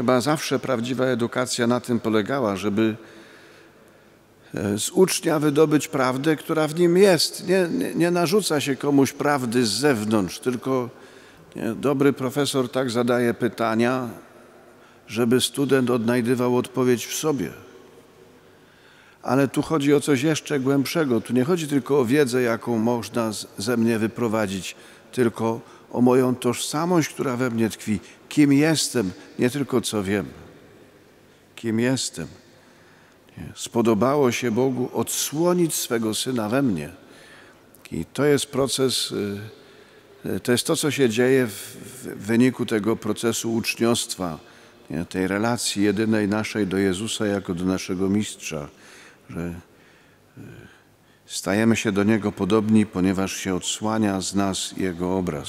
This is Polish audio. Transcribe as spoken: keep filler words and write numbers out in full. Chyba zawsze prawdziwa edukacja na tym polegała, żeby z ucznia wydobyć prawdę, która w nim jest. Nie, nie, nie narzuca się komuś prawdy z zewnątrz, tylko nie, dobry profesor tak zadaje pytania, żeby student odnajdywał odpowiedź w sobie. Ale tu chodzi o coś jeszcze głębszego. Tu nie chodzi tylko o wiedzę, jaką można z, ze mnie wyprowadzić, tylko o moją tożsamość, która we mnie tkwi. Kim jestem, nie tylko co wiem. Kim jestem. Spodobało się Bogu odsłonić swego Syna we mnie. I to jest proces, to jest to, co się dzieje w wyniku tego procesu uczniostwa, tej relacji jedynej naszej do Jezusa jako do naszego Mistrza, że stajemy się do Niego podobni, ponieważ się odsłania z nas Jego obraz.